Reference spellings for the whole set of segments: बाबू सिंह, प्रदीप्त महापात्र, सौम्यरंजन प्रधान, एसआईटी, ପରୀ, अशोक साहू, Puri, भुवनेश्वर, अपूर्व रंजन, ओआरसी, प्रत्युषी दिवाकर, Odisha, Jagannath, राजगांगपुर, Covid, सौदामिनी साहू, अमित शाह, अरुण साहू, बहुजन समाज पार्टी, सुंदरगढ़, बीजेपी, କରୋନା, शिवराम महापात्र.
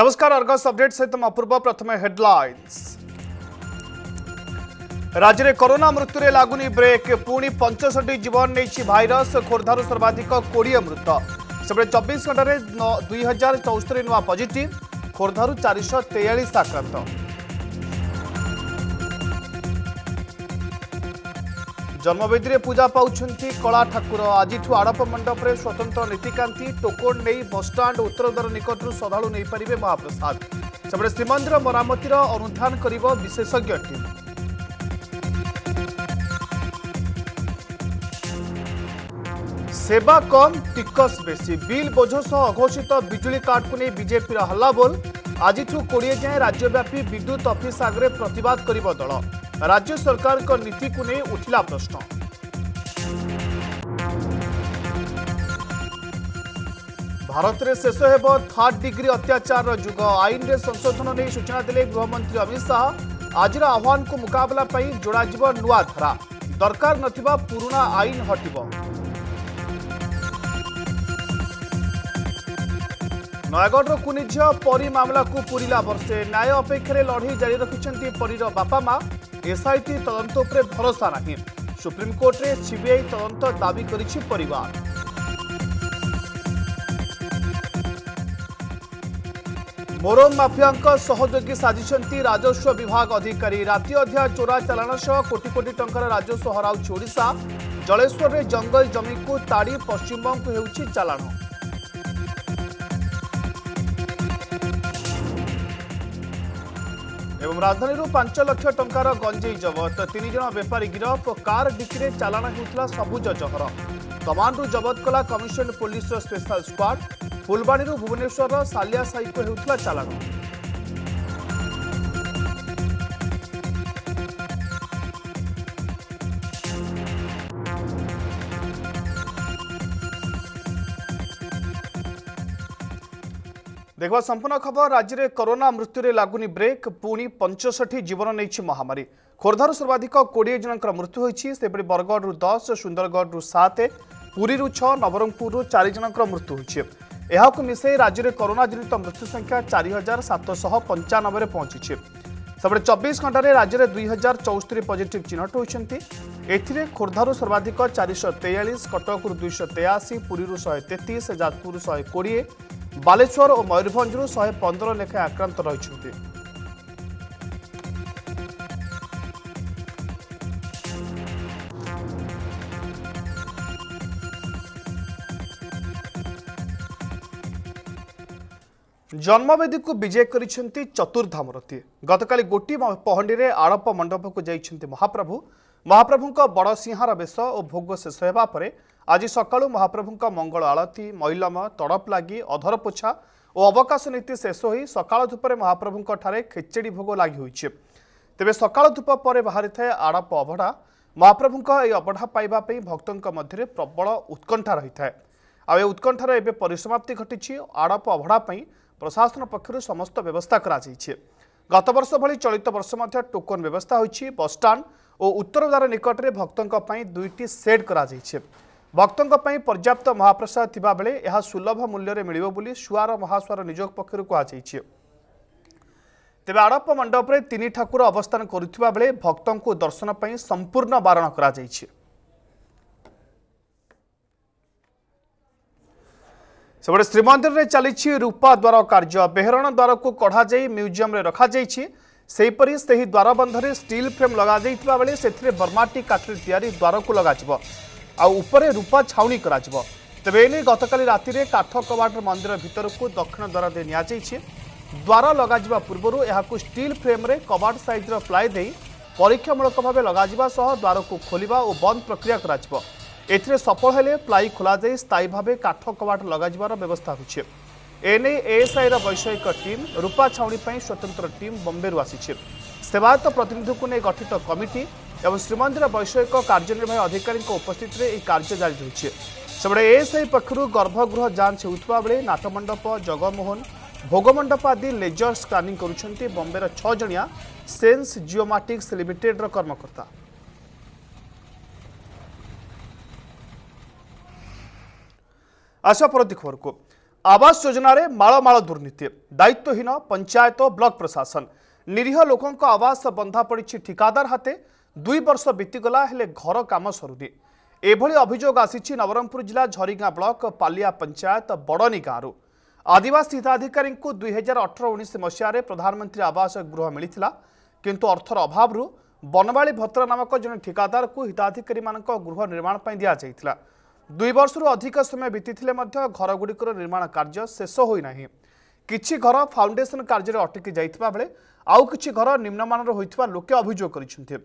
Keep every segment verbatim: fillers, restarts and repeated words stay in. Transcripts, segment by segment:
नमस्कार Argus update सहित अपूर्व प्रथम हेडलाइंस। राज्य में कोरोना मृत्यु में लगुनी ब्रेक पुणी पचसठी जीवन नहीं भाइरस खोर्धार सर्वाधिक कोड़े मृत से चौबीस घंटे दुई हजार चौस्तरी नुआ पॉजिटिव खोर्धार चार सौ तेयालीस आक्रांत। जन्मवेदी में पूजा पाउछंती कला ठाकुर आज आड़प मंडप में स्वतंत्र नीतिकांति टोकन नहीं बसस्टाण्ड उत्तरद्वार निकटू श्रद्धालु नहीं पारे महाप्रसाद से श्रीमंदिर मरामतिर अनुधान कर विशेषज्ञ टीम। सेवा कम टिकस बेसी बिल बोझ सह अघोषित बिजुली कार्ड को नहीं बीजेपी हल्लाबोल आज कोड़े जाए राज्यव्यापी विद्युत ऑफिस आगे प्रतिवाद कर दल राज्य सरकार को नीति को नहीं उठिला प्रश्न। भारत में शेष होब थर्ड डिग्री अत्याचार जुग आईन में संशोधन नहीं सूचना देले गृहमंत्री अमित शाह आज आह्वान को मुकाबला जोड़ाजिव नुआ धारा दरकार नथिबा पुराना आईन हटिबो। नयगढ़ कुनी झील परी मामला को पूरीला बर्षे न्याय अपेक्षा लड़े जारी रखिंट परीर बापा माँ एसआईटी तदंत उपरे भरोसा नहीं सुप्रीमकोर्ट में सीबीआई तदंत दावी करिछि परिवार। मोरम माफिया सहयोगी साजिशंती राजस्व विभाग अधिकारी राति अध्या चोरा चालाण सह कोटी कोटी टंकार राजस्व हराउछि ओडिशा जलेश्वर में जंगल जमी को ताड़ी पश्चिमबंग को हेउछि चालाण। एवं राजधानी पांच लाख टंकार गंजेई जबत तीन जन बेपारी गिरफ कार डिक्की में चालाण होता सबुज जहर तमानु जबत कला commission police special squad Phulbani भुवनेश्वर सालिया साई को होता चालाण। देखा संपूर्ण खबर। राज्य में कोरोना मृत्यु में लगुनी ब्रेक पुणी पचसठी जीवन नहीं महामारी खोर्धार सर्वाधिक कोड़े जन मृत्यु होती से बरगढ़ दस सुंदरगढ़ सात पुरी छः नवरंगपुर चार जन मृत्यु होती मिसे राज्य में कोरोना जनित मृत्यु संख्या चार हजार सात सौ पंचानबे पहुंची से चौबीस घंटे राज्य में दुई हजार चौस्तरी पॉजिटिव चिन्हट होती एथिरे खोर्धार सर्वाधिक चार सौ तेयालीस कटक दुई सौ तेयासी पुरी शहे तेतीस जाजपुर शहे कोड़े बालेश्वर और मयूरभंजु शहे पंद्रह लेखाएं आक्रांत रही। जन्मवेदी को विजय करिसेंती चतुर्धाम रथी गतकाली गोटी पहंडी रे आड़प मंडप को जाइछेंती महाप्रभु। महाप्रभुंका बड़ सिंहार बेश और भोग शेष होगा पर आज सकाळू महाप्रभुंका मंगल आलती मैलम तड़प लगी अधरपोछा और अवकाश नीति शेष हो सकाळ धूपरे महाप्रभुंका ठारे खेचेड़ी भोग लगी होइछे। तेबे सकाळ धूप पर बाहरी थाए आड़प अभढ़ा। महाप्रभुंका एई अभढ़ा पाइबा पई भक्तंका मध्यरे प्रबल उत्कंठा रही थाए। आ उत्कंठार एबे परिसमाप्ति घटी आड़प अभढ़ा पई प्रशासन पक्षर समस्त व्यवस्था करा जाइछे। गत वर्ष भली चलित वर्ष मध्य टोकन व्यवस्था होइछी। बसस्टाण्ड और उत्तरद्वार निकट में भक्तों पर दुईटी सेड करा जाइछे। भक्तों पर पर्याप्त महाप्रसाद थिबा बेले यह सुलभ मूल्य मिलिबो बोली सुआर महासुआर निजोग पक्षर कहुआइछे। तेबे आड़प मंडप रे तीन ठाकुर अवस्थान करुथिबा बेले भक्तों को दर्शन पर संपूर्ण बारण करा जाइछे। सेबड़े श्रीमंदिर में चली रूपा द्वार कार्य बेहरण द्वार को कढ़ा जाई म्यूजियम रे रखा जाइछी। सेहीपरि सेही द्वारबंधरे स्टील फ्रेम लगा जाइतबा बेले सेथिरे बर्माटी काठरे तयारी द्वार को लगाजिवो आ उपरे रूपा छाउनी कराजिवो। तबे एने गतकाली राति रे काठ कवाट मंदिर भितर को दक्षिण द्वार दे निया जाइछी। द्वार लगाजिबा पूर्वरु एहाकु स्टील फ्रेम रे कवाट साइज रो प्लाय देई परीक्षामूलक भाबे लगाजिबा सह द्वार को खोलिबा और बंद प्रक्रिया कराजिवो। एथिरे सफल हेले प्लाई खोल जाए स्थायी भाव काठ कवाट लगाजिबार व्यवस्था होइछे। एने एएसआई वैषयिक टीम रूपा छाउणी पर स्वतंत्र टीम बम्बेरू आसीछे। सेवायत प्रतिनिधि को नहीं गठित कमिटी एवं श्रीमंदिर वैषयिक कार्यनिर्वाही अधिकारी उपस्थित में यह कार्य जारी रही। सेबड़े एएसआई पक्षर गर्भगृह जांच होता बेले नाटमंडप जगमोहन भोगमंडप आदि लेजर स्कानिंग करुछंती बम्बेर छह जणिया सेन्स जियोमैटिक्स लिमिटेड कर्मकर्ता। आशा पर खबर को आवास योजना रे माळ माळ दुर्नीति दायित्वहीन पंचायत ब्लॉक प्रशासन निरीह लोकों का आवास बंधा पड़ी ठिकादार हाते दुई वर्ष बीतीगला हेले घर काम सरुनी एभली अभियोग आसीछि नवरंगपुर जिला झरीगां ब्लॉक पालिया पंचायत बड़नी गांरू आदिवासी हिताधिकारी को दुई हजार अठर उन्नीस मसीह प्रधानमंत्री आवास गृह मिलता किंतु अर्थर अभाव बनवाली भत्रा नामक जन ठिकादार को हिताधिकारी गृह निर्माण दि जाता दुई वर्ष अधिक समय बीती घरगुड़िक निर्माण कार्य शेष होना किछि घर फाउंडेसन कार्य अटकी जाता बेले आउ किछि घर निम्नमानर होता लोके अभियोग करिसेंथि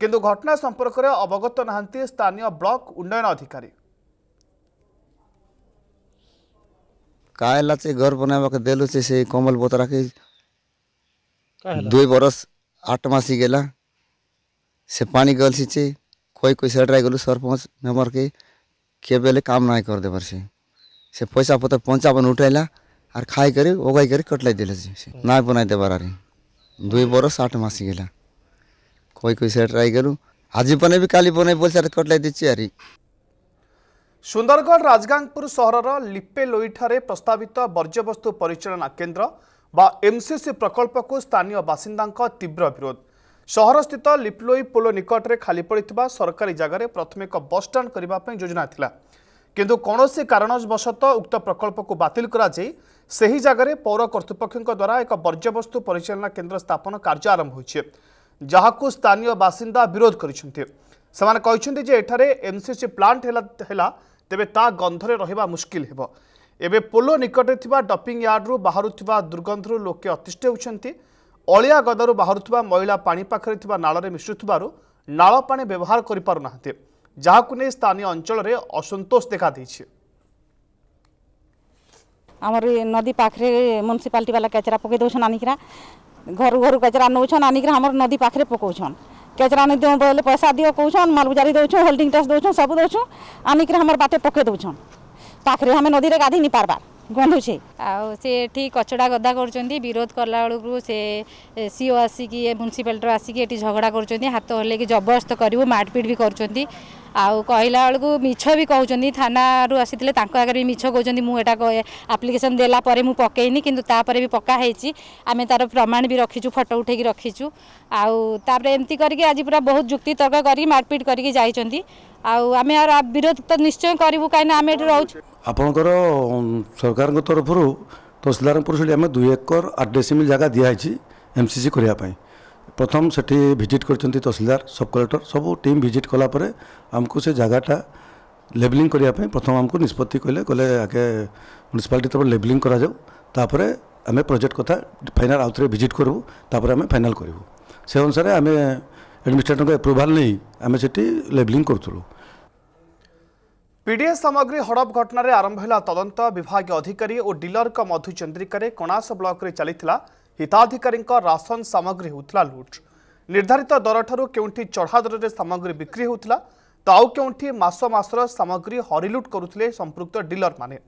किंतु घटना संपर्क में अवगत नहांती स्थानीय ब्लॉक उन्नयन अधिकारी काहेला से घर बनावा के देलु से, से कमल बोतरा के दुई बरस आठ मास गेला से पानी गल से खोई कोई सड़ गलु सरपंच मेम्बर के के बेले काम ना कर देवर से से पैसा पत्र पंचावन उठैला और खाई करे ओगाई करे कटलाई देले से ना बनाई देबार रे दुई बरस आठ मास गेला खोई कोई सड़ गलु आज बने भी काली बने बोल सारे कटलाई दिछि यारी। सुंदरगढ़ राजगांगपुर सहरर लिपेलोईठारे प्रस्तावित वर्ज्यवस्तु परिचालना केन्द्र बा एमसीसी प्रकल्प को स्थानीय बासिंदांका तीव्र विरोध सहरस्थित लिप्लोई पोलो निकटरे खाली पड़िथिबा सरकारी जगार प्राथमिक बस स्टाण्ड करिबा पई योजना थिला किंतु कौनसी कारणवशत उक्त प्रकल्प को बातिल करा जाय सही जगार पौर कर्तृपक्षों द्वारा एक वर्ज्यवस्तु परिचालना केन्द्र स्थापन कार्य आरंभ होइछे जहाको स्थानीय बासिंदा विरोध करिसेंथि। सेमाने कहिसेंथि जे एठारे एमसीसी प्लांट हेला हेला तेबे ता गंधरे रहिबा मुश्किल हेबो एबे पोलो निकटरे थिबा डपिंग यार्ड रु बाहरुथिबा दुर्गंधरु लोके अतिष्ठ होउछंती अलिया गदरु बाहरुथिबा मैला पानी पाखरे थिबा नाळरे मिश्रुथिबारु नाळ पानी व्यवहार करि पारु नाहते जहाकु ने स्थानीय अंचल रे असंतोष देखा दैछि। हमर नदी पाखरे म्युनिसिपालिटी वाला कचरा पके दोछन आनिकरा घर घर कचरा नौछन आनिकरा हमर नदी पाखरे पकोछन कचरा नहीं दो बोले पैसा दियो कौन मालगुजारी दौन होल्डिंग टैक्स दौन सब दौन आनिक हमारे बाटे पके दौन पाखे हमें नदी में गाधी नहीं पार्बार गंधु से आठ कचड़ा गदा करोध कला बेलू से सीओ आसिक म्यूनिशिपालिटी आसिक ये झगड़ा कर हाथ हल्ले कि जबरदस्त करूँ मारपीट भी कर कहला बेलू मिछ भी कहते थाना रू आसी आगे भी मिछ कहते मुझा आप्लिकेसन देलापर मुझे पकईनी कितु तापर भी पकाई आम तार प्रमाण भी रखीचु फोटो उठे रखीचु आउर एमती करके आज पूरा बहुत जुक्ति तर्क कर मारपीट करके जाइंट आमे आर विरोध तो निश्चय करूँ कहीं आम रोच आपणकर सरकार तरफर तहसीलदार आम दुई एकर आठ डेसिमिल जगह दिखाई एमसीसी करने प्रथम से भिजिट कर तहसीलदार सब कलेक्टर सब टीम भिजिट कलापर आमको से जगहटा लेबलिंग करने प्रथम आमको निष्पत्ति कहले कहले आगे म्यूनिसिपालिटी तरफ लेबलिंग कराऊ आम प्रोजेक्ट कथा फाइनाल आउ थे भिजिट करूँ तापर आम फाइनाल करूँ से अनुसार आम एडमिनिस्ट्रेटर का एप्रुवाल नहीं आम से लेबलिंग करूँ। पीडीएस सामग्री हड़प घटन आरंभ है तदंत विभाग अधिकारी और डीलर का मधु चंद्रिकार कणास ब्लॉक रे चलता हिताधिकारी राशन सामग्री होता लुट निर्धारित दर ठारू के चढ़ा दर में सामग्री बिक्री होता तो आउ के मास मासर सामग्री हरिलुट करुले संपृक्त डीलर माने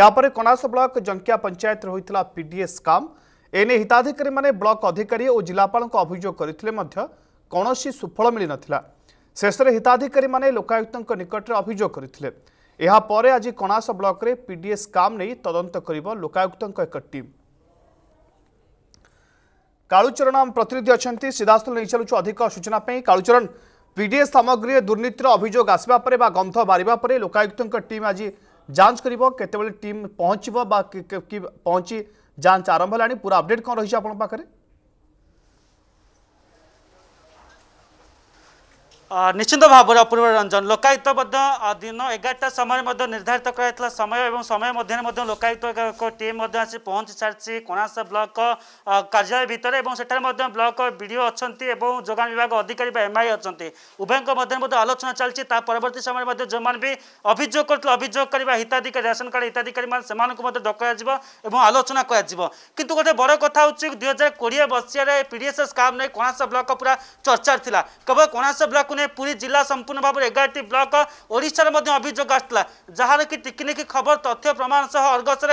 यापर कणास ब्लॉक जंकिया पंचायत होता पीडीएस काम एने हिताधिकारी माने ब्लॉक अधिकारी और जिलापाल अभियोग करते कौन सुफल मिल ना शेष में हिताधिकारी माने लोकायुक्त निकट में अभियोग करते यापर आज कणास ब्लॉक रे पीडीएस काम नहीं तदंत करिबो लोकायुक्त एक टीम। कालुचरण आम प्रतिनिधि अच्छा सीधास्थल नहीं चलु अधिक सूचना कालुचरण पीडीएस सामग्री दुर्नीतिर अभियोग आसवा परे बा गंध बारिबा परे लोकायुक्त टीम आज जांच करिबो केतेबेले टीम पहुँचबो बा पहुँची जांच आरंभ होलानी पूरा अपडेट कौन रही आपण पाखरे निश्चित भाव में अपूर्व रंजन लोकायुक्त दिन एगारटा समय निर्धारित कर समय एवं समय मध्य लोकायुक्त एक टीम आसी पहुँची सारी कणास ब्लॉक कार्यालय भितर एवं सेठार ब्लॉक बीडीओ अच्छा जोगान विभाग अधिकारी एमआई अच्छा उभयों आलोचना चलती परवर्त समय जो भी अभियोग करते अभियोग करवा हिताधिकारी राशन कार्ड हिताधिकारी से डक आलोचना करूँ गोटे बड़ कथा हूँ दुई हजार कोड़े मसीह पीडीएस स्काम नहीं कणास ब्लॉक पूरा चर्चा थी केवल कणास ब्लॉक नहीं पुरी जिला संपूर्ण भाव में एगारटी ब्लॉक ओडिशार अभियोग आसाला जार कि टिकिनिकी खबर तथ्य प्रमाण सह अर्गस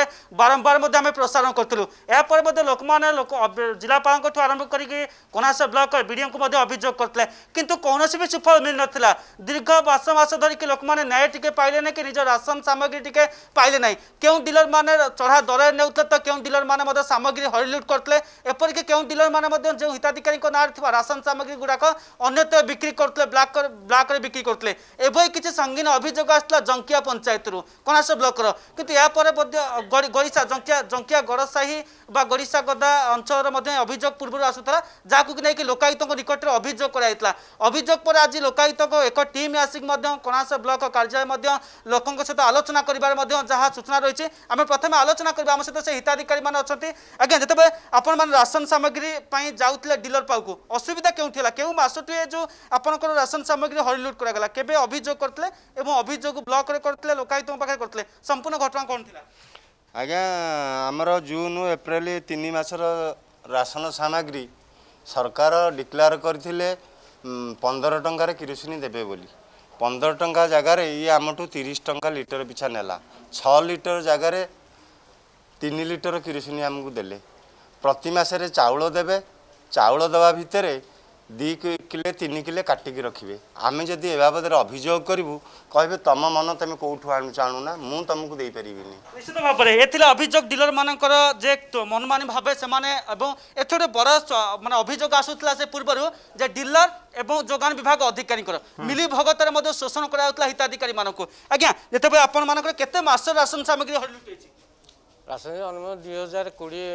बारंबार प्रसारण करूँ। यापर लोक मैंने जिलापा आरंभ करनासा ब्लॉक विडीओं को अभियोग करते किंतु कौन भी सुफल मिल नाला। दीर्घ बारश मस धरिकी लोक मैंने न्याय टी पाइले ना कि निज राशन सामग्री टी पाइले ना। क्यों डीलर मैंने चढ़ा दर ने तो क्यों डीलर मैंने सामग्री हरिलुट करते एपरिक क्यों डीलर मैंने जो हिताधिकारी ना राशन सामग्री गुड़ाक अन्यत्र बिक्री करते ब्लॉक ब्लॉक रे बिक्री करते एवं किसी संगीन अभियोग आसाला जंकिया पंचायत रू कोनासा ब्लॉक किंतु यापर गड़ीसा जंकिया जंकिया गड़साही गड़ीसा गदा अंचल अभियोग पूर्व आसूला जहाँ नहीं लोकायुक्त निकट में अभियोग कराइला। अभियोग पर आज लोकायुक्त एक टीम आसिक कोनासा ब्लॉक कार्यालय लोक सहित आलोचना करार सूचना रही। आम प्रथम आलोचना करवा आम सहित से हिताधिकारी मैंने अच्छा आज्ञा जिते आपण मैंने राशन सामग्री जाऊे डीलर पाकू असुविधा क्योंला क्यों मसटे जो आपंकर राशन सामग्री हरिलुट कराला केबे अभियोग करते अभियोग ब्लॉक रे करते लोकायुक्त पाखे करते संपूर्ण घटना कौन थी? आज्ञा आमर जून एप्रिल तीन मासर राशन सामग्री सरकार डिक्लेयर करथिले पंदर टंका रे किरोसिन देबे बोली पंदर टंका जगार ये आमठू तीस टंका लीटर पिछा नेला छ लीटर जगार तीन लीटर किरोसिन आमको देले प्रति मासरे चाउल देबे चाउल दवा भितर दी किले तीन किले काटिकी रखिए। आम जदि ए बाबद अभियोग करूँ कहे तुम मन तुम कौटू आणुना मुझे तुमको दे पारि निश्चित भाव में। ये अभियोग डीलर मानकर जे मनमानी भाव से गोटे बड़ मान अभियोग आसूला से पूर्वर जे डीलर एवं जोगान विभाग अधिकारी मिली भगत शोषण कराला हिताधिकारी मान को। आज्ञा जिते आपण मानक केते मास राशन सामग्री हरिलुट राशन दुई हजार कोड़े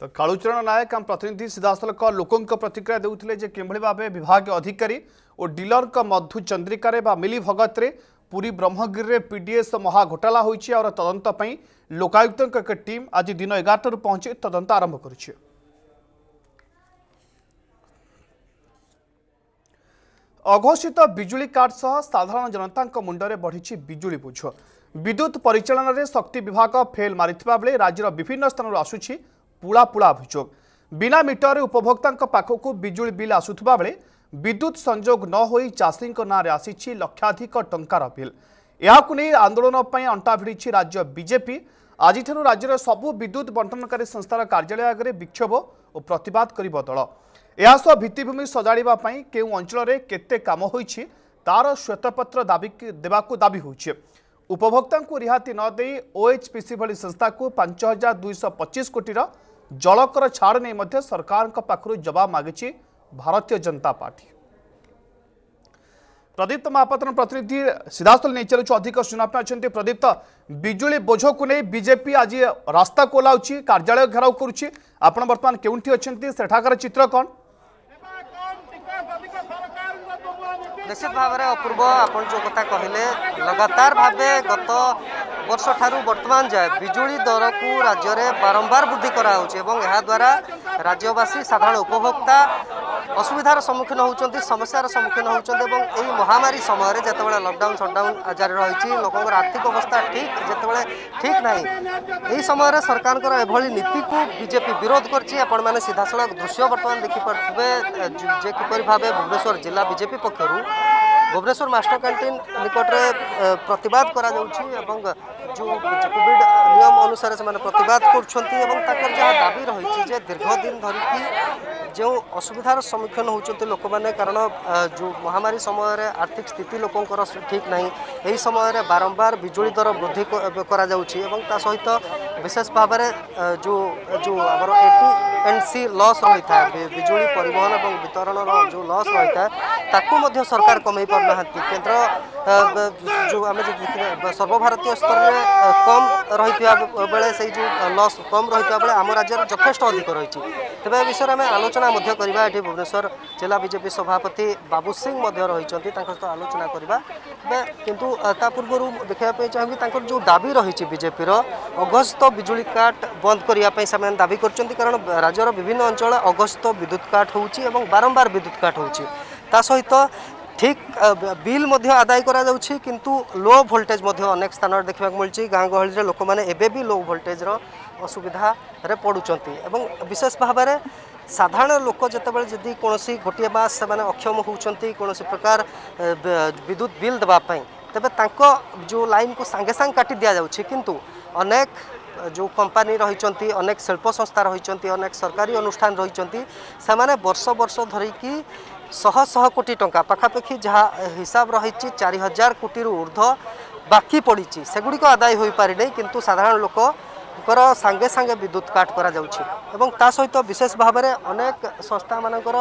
तो कालूचरण नायक आम प्रतिनिधि सीधासलख लोकों प्रतिक्रिया देते किभली भाव विभाग अधिकारी और डीलर का मधु चंद्रिकार मिली भगत रे पूरी ब्रह्मगिरी रे पीडीएस महाघोटाला होती और तदंतपाई लोकायुक्त एक टीम आज दिन एगारटू पहुंची तदंत आरंभ कर। अघोषित बिजुली कार्ड सह साधारण जनता मुंडरे बढ़ी बिजुली बोझ। विद्युत परिचालन रे शक्ति विभाग फेल मारिथिबा बेले राज्यर विभिन्न स्थानर आसुछि पुला पुला अभियोग। बिना मीटर उपभोक्ता पाखक बिजुली बिल आसुवा बेले विद्युत संजोग न हो चाषी ना आसी लक्षाधिक टंकार बिल। यह आंदोलन पर अंटा भिड़ी राज्य बीजेपी आज राज्यर सबु विद्युत बंटनकारी संस्थार कार्यालय आगे विक्षोभ और प्रतिवाद कर दल। यासह भित्तिभूमि सजाड़ापी के अंचल में केते काम होईछि तार श्वेतपत्र दाबी देवाकू दाबी होईछि। उपभोक्ता रिहाती न दे ओएचपीसी भली संस्था को पांच हजार दुईश पचीस कोटीर जलकर छाड़ नहीं मध्य सरकार पाखु जवाब मागिछि भारतीय जनता पार्टी। प्रदीप्त महापात्र प्रतिनिधि सीधासल नहीं चलु अधिक सूचना अच्छे। प्रदीप्त बिजुली बोझ को नहीं बीजेपी आज रास्ता को ओह्लाउछि कार्यालय घेराव करुछि आपण वर्तमान केउंठी अछंती सेठाकर चित्र कोन? निश्चित भाव में अपूर्व आपण जो कथा कहले लगातार भाव गत वर्ष ठारू वर्तमान जाए बिजुली दर को राज्य में बारंबार वृद्धि कराऊँच एवं यह द्वारा राज्यवासी साधारण उपभोक्ता असुविधार सम्मुखीन होती समस्यार सम्मुखीन होती। यही महामारी समय जितेबाला लकडाउन सटडाउन जारी रही लोकों आर्थिक अवस्था ठीक जिते ठीक ना यही समय सरकार नीति को बीजेपी विरोध कर सीधासल दृश्य बर्तमान देखिपे जे किपर भाव भुवनेश्वर जिला बीजेपी पक्षर भुवनेश्वर मास्टर कैंटीन निकट में प्रतिवाद करा एवं जो कोविड नियम अनुसार से प्रतिवाद कर जहाँ दाबी रही दीर्घ दिन धरिकी जो असुविधार सम्मुखीन होती लोक मैंने कारण जो महामारी समय आर्थिक स्थिति लोकंर ठीक ना यही समय बारंबार बिजुली दर वृद्धि करा एवं ता सहित विशेष भाव में जो जो आम एटी एंड सी लॉस रही था बिजुली परिवहन एवं वितरण जो लॉस रही था सरकार कमे पार ना केन्द्र जो आम सर्वभारतीय स्तर में कम रही बेले से जो लॉस कम रही बेले आम राज्य में जथेष अधिक रही तेज यह विषय में आलोचना भुवनेश्वर जिला बीजेपी सभापति बाबू सिंह रही सहित आलोचना करवा किंतु ता पूर्व देखापी चाहिए जो दाबी रही बीजेपी अघोषित बिजुली काट बंद करने से दाबी कर राज्यर विभिन्न अंचल अघोषित विद्युत काट हो बारंबार विद्युत काट हो सहित ठीक बिल आदाय किंतु लो वोल्टेज अनेक स्थान देखा मिली गाँ गहली लोक मैंने भी लो वोल्टेज असुविधा पड़ुं विशेष भाव में साधारण लोक जिते कौन गोटे मास अक्षम होती कौन प्रकार विद्युत बिल देवाई तेबे जो लाइन को सांगे सांग काटी दिया जाउछि किंतु अनेक जो कंपनी रही अनेक शिल्प संस्था रही अनेक सरकारी अनुष्ठान रही से वर्ष वर्ष धरिकी शह शह कोटी टंका पाखापाखि जहाँ हिसाब रही चार हजार कोटी ऊर्ध बाकी पड़ी सेगुड़िक आदाय हो पारिनाई किंतु साधारण लोक सांगे सांगे विद्युत काट करा एवं ता सहित विशेष भाव में अनेक संस्था मानकर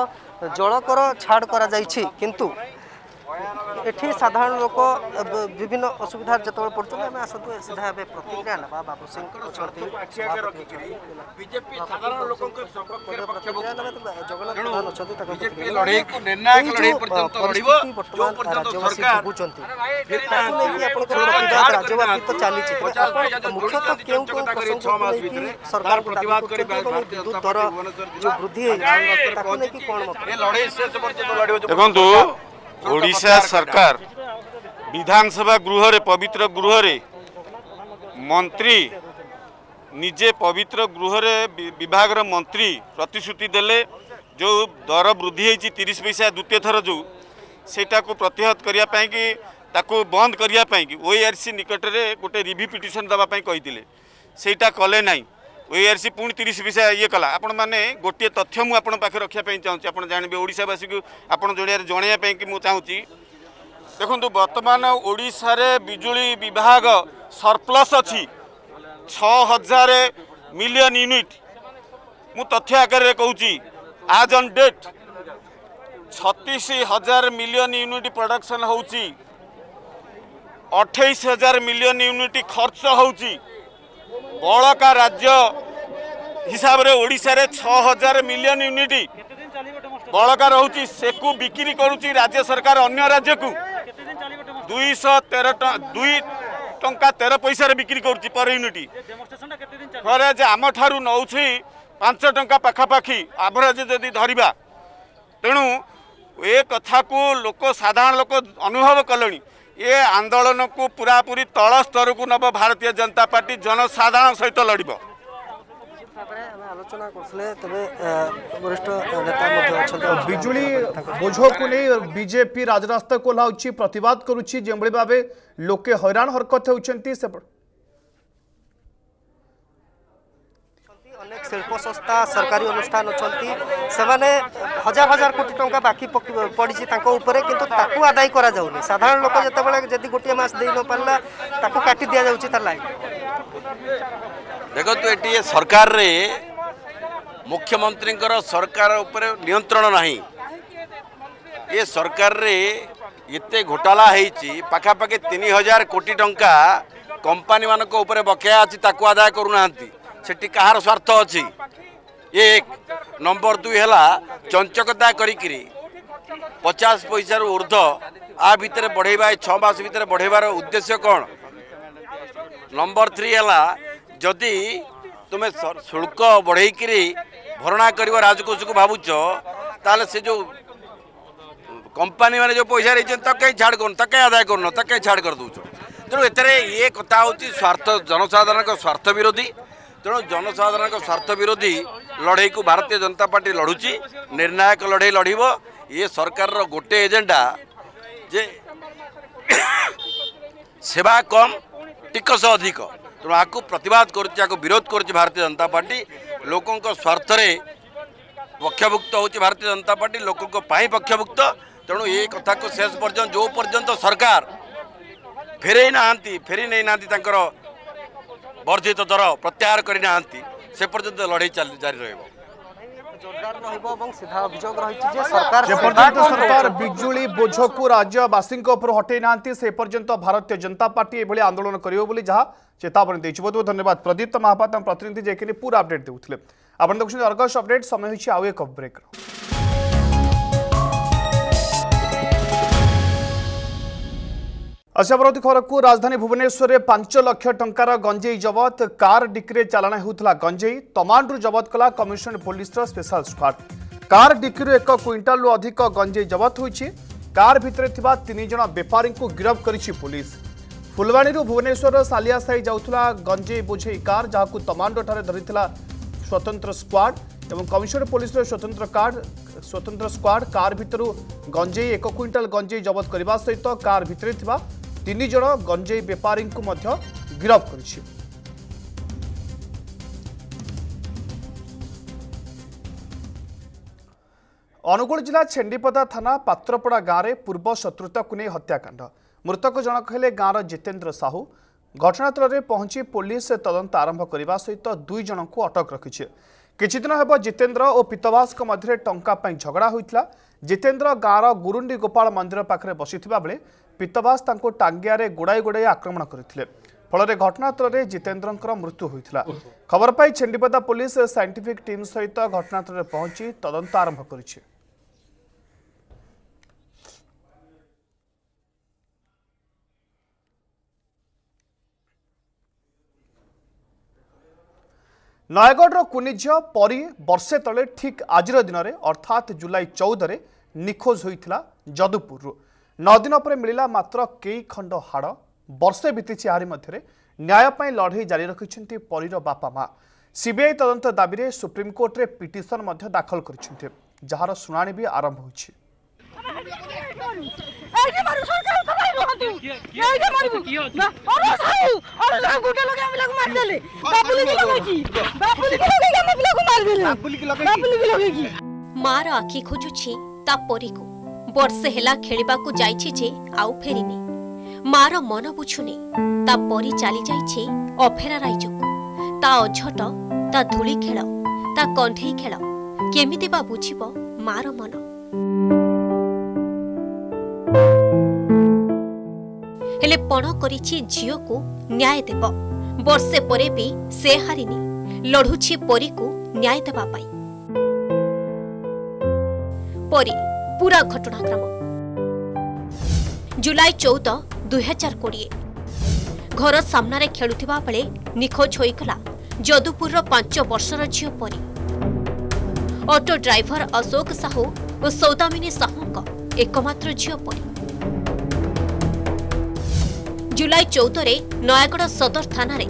जलकर छाड़ करा किंतु एठी साधारण लोक विभिन्न असुविधा जतबे पड़छन हम आसतु सीधा बे प्रतिक्रिया नबा बाबू सिंह करछथि आखिया रखिकरी बीजेपी साधारण लोकन के सपक्षर पक्षभूत जगन्नाथ प्रधान अछथि तक बीजेपी लड़ाई निर्णायक लड़ाई पर्यंत लड़िबो जो पर्यंत सरकार बुझुंती ताकि लेकि आपण को राज्यवासी तो चाली छी मुख्यतः केउ को छह मास भीतर सरकार प्रतिवाद करी भारतीय जनता पार्टी भुवनेश्वर जो वृद्धि ताकि लेकि कोन मत ए लड़ाई शेष पर्यंत लड़िबो देखंतु ओडिशा सरकार विधानसभा गृह रे पवित्र गृह रे मंत्री निजे पवित्र गृह रे विभाग मंत्री प्रतिश्रुति देले जो दर वृद्धि होती तीस पैसा द्वितीय थर जो सेटा को प्रतिहत करने कि ताको बंद करने की ओआरसी निकट रे गोटे रिव्यू पिटिशन दवाई कही सेटा कले नाई ओआरसी पुणी तीस पैसा ये कला आपण मैंने गोटे तथ्य मुझे आपन पाखे रखापी चाहूँगी आप जानवे ओडावासी को आपड़ जरिया जनवाई कि चाहूँगी देखो बर्तमान ओडिशा रे बिजुली विभाग सरप्लस अच्छी छः हजार मिलियन यूनिट मु तथ्य आकार कहूँ आज ऑन डेट छत्तीस हजार मिलियन यूनिट प्रोडक्शन होची अट्ठाईस हजार मिलियन यूनिट खर्च होची बड़का राज्य हिसाब रे ओडिशा रे छः हजार मिलियन यूनिट बड़का रोचे से बिक्री करुच्ची राज्य सरकार अन्य राज्य को दुई तेर दुई टंका तेरह पैसा बिक्री करुच्ची पर यूनिट फिर आम ठार नौ पांच टंका पाखापाखि एवरेज जदि धरिबा तेणु ए कथा को लोक साधारण लोक अनुभव कले ये आंदोलन को पूरापूरी तल स्तर को नब भारतीय जनता पार्टी जनसाधारण सहित लड़ब आलोचना करते बिजुली बोझ को नहीं बीजेपी राजरास्ता को ओह्लाउछि प्रतिवाद करुछि जे भाव लोके हैरान हरकत होउछंती से अनेक शिल्प संस्था सरकारी अनुष्ठान अच्छा से हजार हजार कोटी टंका बाकी पड़ी किंतु ताकू आदाय करा जाउनी साधारण लोक जब जब गोटे मास दे न पाला ताकू काटी दिया जाउची त लाइन देखो तो ये सरकार रे मुख्यमंत्री सरकार ऊपर नियंत्रण नहीं ये सरकार रे इते घोटाला होईची पाखापाखि तीन हजार कोटी टंका कंपनी मानक ऊपर बकाया अछि ताकू आदाय करूना सेठी कहार स्वार्थ अच्छी एक नंबर दुई है चंचकता करी पचास पैसा ऊर्ध आ भितर बढ़ेबा छः मास भितर बढ़ेबार उद्देश्य कौन नंबर थ्री है जदि तुम्हें शुल्क बढ़ेकरी भरणा कर राजकोष को भावुच ताले से जो कंपनी मैंने जो पैसा रही कहीं छाड़ कर आदाय करन कहीं छाड़ कर दौ तेणु एतरे ये कथा होची स्वार्थ जनसाधारण स्वार्थ विरोधी तेणु जनसाधारण स्वार्थ विरोधी लड़े को भारतीय जनता पार्टी लड़ुची निर्णायक लड़े लड़ब ये सरकार रो गोटे एजेंडा जे सेवा कम टिकस अधिक तेणु आपको प्रतिवाद कर विरोध कर भारतीय जनता पार्टी लोकों को स्वार्थ रे पक्षभुक्त हो भारतीय जनता पार्टी लोकों को पाई पक्षभुक्त तेणु ये कथा को शेष पर्यंत जो पर्यंत सरकार फेरे ना फेरी नहीं ना वर्धित दर प्रत्याहार करना से पर्यंत लड़ाई जारी रही जोरदार रही सीधा अभियोग रही सरकार सरकार बिजुली बोझ को राज्यवासी हटे ना से पर्यंत भारतीय जनता पार्टी ये आंदोलन करेंगे जहाँ चेतावनी देती बहुत बहुत धन्यवाद प्रदीप्त महापात्र प्रतिनिधि जेकि पूरा अपडेट देते आप देखते अर्गस अपडेट समय हो आउ एक ब्रेक। अच्छा परवर्ती खबर को राजधानी भुवनेश्वर में पांच लाख टंकार गंजेई जबत कार डिक्री चालाण होता गंजेई तमांडू जबत कला कमिशनरेट पुलिस स्पेशल स्क्वाड कार डिक्री एक क्विंटाल अधिक गंजेई जबत होती कार भितर थिबा तीन जण व्यापारी को गिरफ्त करिछि पुलिस। फुलवाणी भुवनेश्वर सालिया साई जाउथला गंजे बोझे कार जहां तमांडो ठारे धरिथिला स्वतंत्र स्क्वाड एवं कमिश्नर पुलिस स्वतंत्र कार स्वतंत्र स्क्वाड कार भितर गंजे एक क्विंटाल गंजे जबत करने सहित कार भितर थिबा तीन जण गंजे व्यापारी को मध्य गिरफ्त करिछि। अनुगुल जिला छेंडीपदा थाना पात्रपड़ा गाँव में पूर्व शत्रुता को नहीं हत्याकांड मृतक जनक है गाँव जितेंद्र साहू। घटनास्थल पहुंची पुलिस तदंत आरंभ करने सहित दुई जन को अटक रखी। किछि दिन हेब जितेंद्र और पीतवास मध्य टंका पर झगड़ा होता। जितेंद्र गाँव गुरुंडी गोपाल मंदिर पाखे बसीथिबा बेले पीतवास टांगिया गोड़ाई गोड़ाई आक्रमण करते फल घटनास्थल जितेंद्र मृत्यु होता। खबर पाई छेंडीपदा पुलिस साइंटिफिक टीम सहित घटनास्थल पहुंची तदंत आरंभ कर। नयगढ़ कुनिझ परी बर्षे तले ठीक आजर दिन में अर्थात जुलाई चौदह निखोज होता जदुपुरु। नौ दिन पर मिला मात्र कई खंड हाड़। बर्षे बीती यारी मध्य न्यायपाई लड़े जारी रखिंट परीर बापा माँ। सीबीआई तदंत दाबी में सुप्रीमकोर्ट में पिटिशन दाखल कर जार शुणी भी आरंभ हो। मार आखि खोजुछी तापरी को बर्षे हेला खेलिबा को जाईछी जे आउ फेरिनी। मार मन बुझुनी तापरी चली जाईछी अफेरा राइज को। ता अझट ता धूली खेल ता कंठेई खेल केमिति बा बुझिबो मार मन। हेले पण करिछि झियो को न्याय देबो। बर्षे परे भी से हारिनी लढुछि परी को न्याय देबा पाई। परी पूरा घटनाक्रम जुलाई चौदह दुहजार कोड़े घर सामने खेलुथिबा बेले निखोज होइकला जदुपुर पांच वर्षर झियो परी। ऑटो ड्राइवर अशोक साहू और सौदामिनी साहूक एकमात्र झियो परी। जुलाई चौदह नयगढ़ सदर थाना रे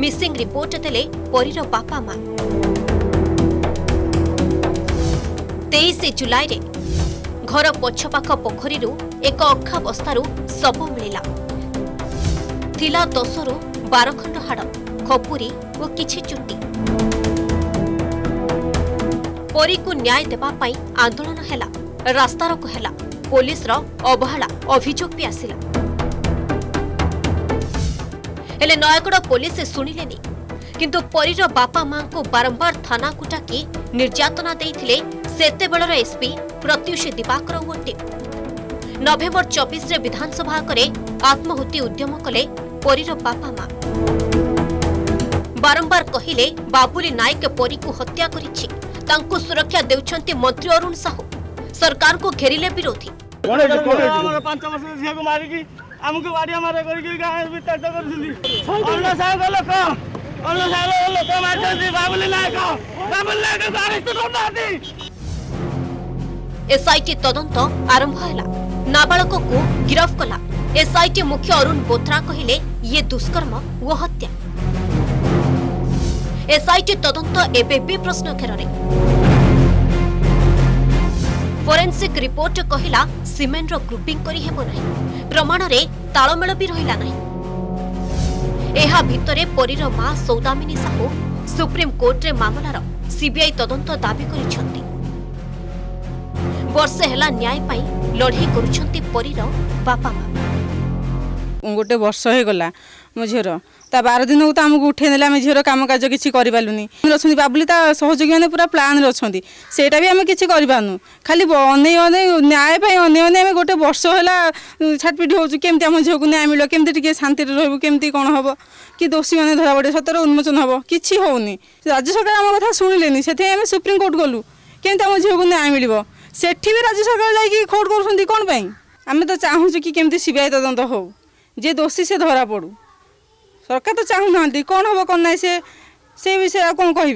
मिसिंग रिपोर्ट देले परीर बापा मां। तेईस जुलाई रे घर पछपाख पोखरी एक अखा बस्तारू शव मिला। थिला दस रु बार खंड हाड़ खपुरी और किछि चुट्टी। परी को न्याय देबा पई आंदोलन हैला रास्तारोको हैला। पुलिस रो अवहेला अभियोग भी आसिला। हेले नयगढ़ पुलिस शुणिले किंतु परीर बापा मां को बारंबार थाना को डाकी निर्यातना देइथिले सेतेबेलर एसपी प्रत्युषी दिवाकर ओ टीम। नवेम्बर चौबीस रे विधानसभा करे आत्महुति उद्यम कले परीर बापा मां। बारंबार कहिले बाबुली नायक परी को हत्या करिछि। तांको सुरक्षा देउछंती मंत्री अरुण साहू। सरकार को घेरिले विरोधी हमको वाडिया मारे करके गाय भी तट करसली। अल्लाह साहब लोक अल्लाह साहब लोक मारते दी बाबुल नायक बाबुल नायक सारिस तोड़ाती। एसआईटी तदंत आरंभ होला। नाबालक को गिरफ्त कला। एसआईटी मुख्य अरुण बोथरा कहिले ये दुष्कर्म व हत्या। एसआईटी तदंत एबेबी प्रश्न घेर रे। फोरेंसिक रिपोर्ट कहिला सीमेंट रो ग्रुपिंग करी हेबो नाही। प्रमाण रे तालमेल भी रहिला नहीं। एहा भितरे परीर मां सौदामिनी साहू सुप्रीम कोर्ट रे मामलार सीबीआई तदंत दाबी करिछंती। वर्षे हेला न्याय पाई लड़े करुछंती परीर बापा मां। गोटे वर्ष हो गला मो झीर ता बार दिन को आमको उठे नेला। मे झीर काम काज किसी करूनी अच्छा बाबुली ता सहयोगी मैंने पूरा प्लान अच्छा सेटा भी आम किसी करूँ। खाली अने अने न्याय अने अने गोटे वर्ष है छाटपिट होमती आम झील को न्याय मिल के शांति रही केमती कौन हम कि दोषी मैंने धरा पड़े सतर उन्मोचन हम कि होनी। राज्य सरकार आम कथा शुणिले से आम सुप्रीमकोर्ट गलु केमती आम झील को न्याय मिल से भी राज्य सरकार जाकि खोट कर कौन पाई। आम तो चाहूँ कि केमती सीबीआई तदंत हो जे दोषी से धरा पड़ू। सरकार तो चाहू ना कौन हम कौन ना से से विषय कौन कह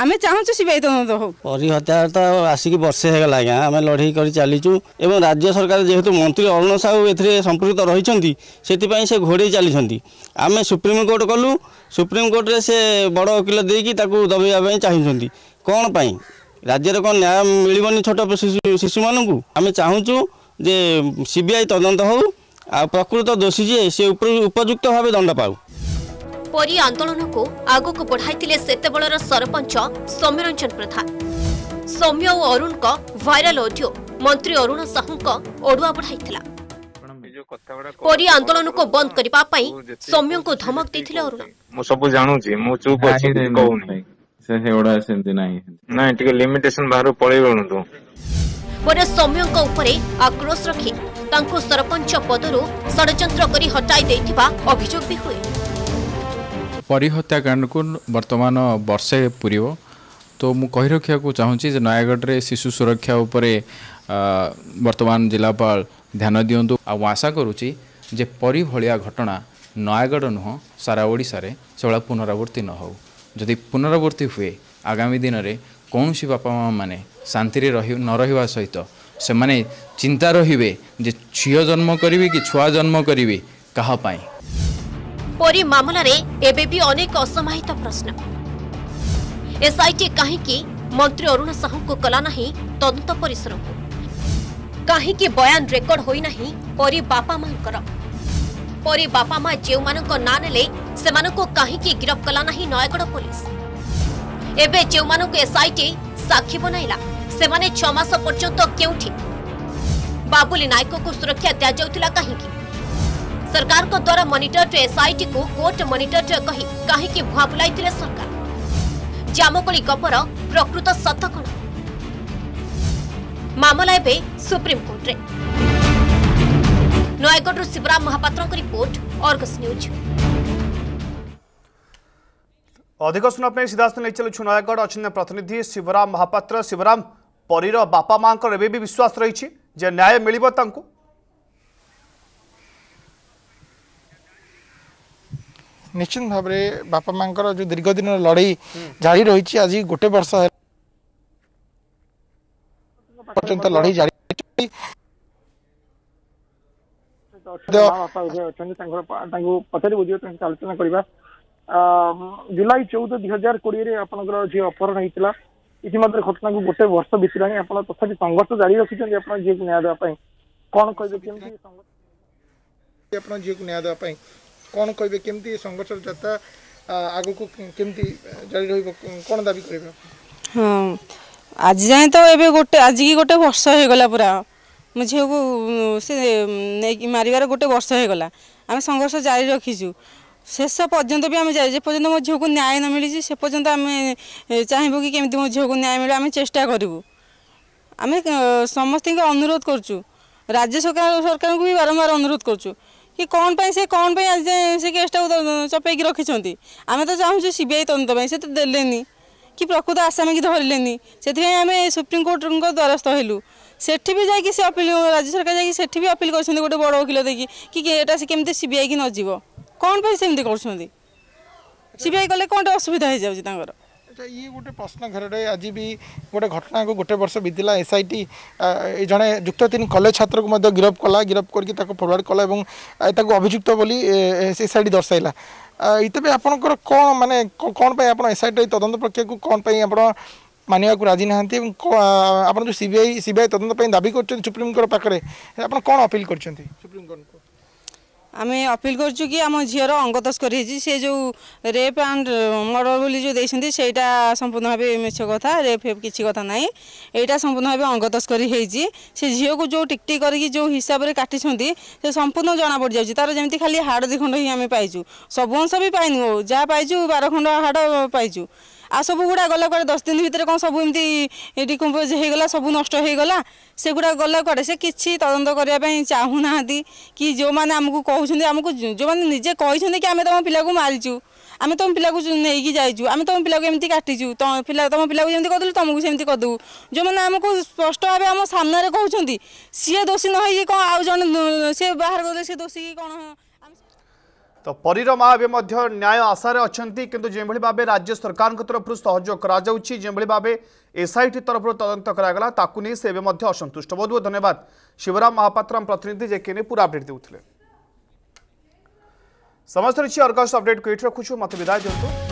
आम चाहूँ सीबीआई तदंत हो परिहत्या तो आसिक वर्षे होगा आज्ञा आम लड़े कर चलीचु एवं राज्य सरकार जेहेतु मंत्री अरुण साहू ए संपृक्त रही से घोड़े चली आम सुप्रीमकोर्ट गलु सुप्रीमकोर्ट से बड़ वकिल देकी दबाइवाई चाहते कौन पाई राज्य कौन न्याय मिलनी छोट शिशु मानू आम चाहूँ जे सीबीआई तदंत हो प्रकृत दोषी जी से उपयुक्त भाव दंड पाऊ परी आंदोलन को आगो को बढ़ाई सेतेबेलर सरपंच सौम्यरंजन प्रधान सौम्य और अरुण का वायरल ऑडियो मंत्री अरुण साहू का ओडुआ बढ़ाई परी आंदोलन को बंद करबा पई सौम्य को धमक देथिले अरुण मु सब जानू छी मु चुप अछि कहू नै से हेडा सेंती नै नै ठीक लिमिटेशन बाहर पळै गणु तो पर सौम्य का ऊपर आक्रोश रखी तांको सरपंच पदरो षडयंत्र करी हटाई देथिबा अभियोग भी होई परी हत्याकांड को वर्तमान वर्षे पूरब तो मु कहि रखिया को चाहूँगी नयागढ़ रे शिशु सुरक्षा उपरे वर्तमान जिलापाल ध्यान दियंतु आ आशा करूची जे परी भलिया घटना नयागढ़ नुह सारा ओडिशा रे सेवला पुनरावृत्ति न हो जदि पुनरावृत्ति हुए आगामी दिन में कौन सी बापा माँ मैंने शांति रे रहि न रहिवा सहित से माने चिंता रहिबे जे छियो जन्म करिवे कि छुआ जन्म करिवे कहा पाई परी मामला रे एबे भी अनेक असमाहित प्रश्न एसआईटी कहीं मंत्री अरुण साहू को कला नहीं तदंत परिसर को कहीं बयान रेकर्ड होई नहीं परी बापा मां कर परी बापा मां जेउ मान को ना नेले से मान को कहीं गिरफ कला नहीं नयगढ़ पुलिस एबे जेउ मान को एसआईटी साक्षी बनइला से माने छह मास पर्यंत केउठी बाबुली नायक को सुरक्षा दिया जाउतिला कहीं सरकार को द्वारा मॉनिटर एसआईटी को कोर्ट मॉनिटर कही कहीं भुआ बुलाई सरकार जामकोली गपर प्रकृत सत कण मामला सुप्रीम कोर्ट रे नयगढ़ शिवराम महापात्र की रिपोर्ट आर्गस न्यूज अधिक सुनापे सीधास्त नहीं चलु नयगढ़ अच्छे प्रतिनिधि शिवराम महापात्र शिवराम परीर बापा माँ भी विश्वास रही न्याय मिल निश्चित भाव में बापा माँ जो दीर्घ दिन लड़ाई जारी रही आज गोटे वर्ष पर्यंत लड़ाई जारी आलोचना करवा जुलाई चौदह दुई हजार कोड़े जो अपहरण होता इतिम्य घटना को गोटे वर्ष बीतला आप तथापि संघर्ष जारी रखिंट आप झील को न्याय देवाई कौन कहते झील को न्याय देवाई कौन कहे केमती संघर्ष जाता आगु को केमती जारी रहिबो कोन दाबी करबे हां आज जाय तो एबे गोटे आज की गोटे वर्ष हो गेला पूरा मु झियो को से नै कि मारिवार गोटे वर्ष हो गेला हम संघर्ष जारी रखिजु शेष पर्यंत भी हम जाय जे पर्यंत मु झियो को न्याय न मिलि जे से पर्यंत हम चाहिबो कि केमती मु झियो को न्याय मिलि हम चेष्टा करबु हम समस्त के अनुरोध करचु राज्य सरकार सरकार को भी बारंबार अनुरोध करचु कि कौन पाई से कौन पाई आज से केसटा चपेक रखिंट आम तो चाहूँ सीबीआई तदंत से तो देलेनी कि प्रकृत आसामी की धरले से आम सुप्रीमकोर्ट द्वारस्थ हलु से भी जाकि से अपील राज्य सरकार जाकि अपील कर गोटे बड़ वकिल देखिए कि यहाँ से केमती सीबीआई की नजर कौन पाई सेमती कर सीबीआई कले कौन असुविधा हो जाऊँगी ये गोटे प्रश्न घर आज भी गोटे घटना को गोटे वर्ष बीतला एसआईटी जड़े जुक्त तीन कॉलेज छात्र को गिरफ कला गिरफ करके फरवर्ड कला अभियुक्त बोली एसआईटी दर्शाइला इतने आपंकर कौन माने कौन पर एसआईटी तदंत प्रक्रिया को कौन पर मानवा को राजी ना आप जो सीबीआई सीबीआई तदंत दाबी कर सुप्रीमकोर्ट पाखे आप कौन अपील कर सुप्रीमकोर्ट को आम अपील करुँ कि आम झीर अंग तस्करी से जो रेप एंड मर्डर बोली जो देखें से संपूर्ण भाव मेछ कथा रेप फेप किसी कथा ना यहाँ संपूर्ण भाव अंग तस्करी होती से झील को जो टिकटी करके जो हिसाब से काटी से संपूर्ण जना पड़ जाऊँगी तार जमी खाली हाड़ दी खंड ही आम पाइचु सब अंश भी पाइनु जहाँ पाइचु बार खंड हाड़ पाइचु आ सब गुड़ा गला कड़े दस दिन भितर कौन सब एमती डिकम्पोज होगा सब नष्ट होगा से गुड़ा गला कड़े से किसी तदंत करने चाहूना कि जो मैंने आमको कहते आमको जो मैंने निजे कहते कि आम तुम पिला को मारिचु आम तुम पिला को नहीं जाइचु आम तुम पिला को एमती काटिचु तुम पिला तुम पिला को जमी करदेलु तुमको सेमती करदेबु जो मैंने आमको स्पष्ट भाव आम सामने कहते सी दोषी न हो कौन आउ जन सी बाहर करदे सी दोषी कौन तो परीर माँ एवं न्याय आशार अच्छा किंतु जो भाव राज्य सरकार तरफ सहयोग जो भाव एसआईटी तरफ तदंत करागला ताकू नहीं से असंतुष्ट। बहुत बहुत धन्यवाद शिवराम महापात्र प्रतिनिधि जेके पूरा अपडेट देते समस्त। अर्गस अपडेट क्विट रखुछु मत विदाय दिंतु।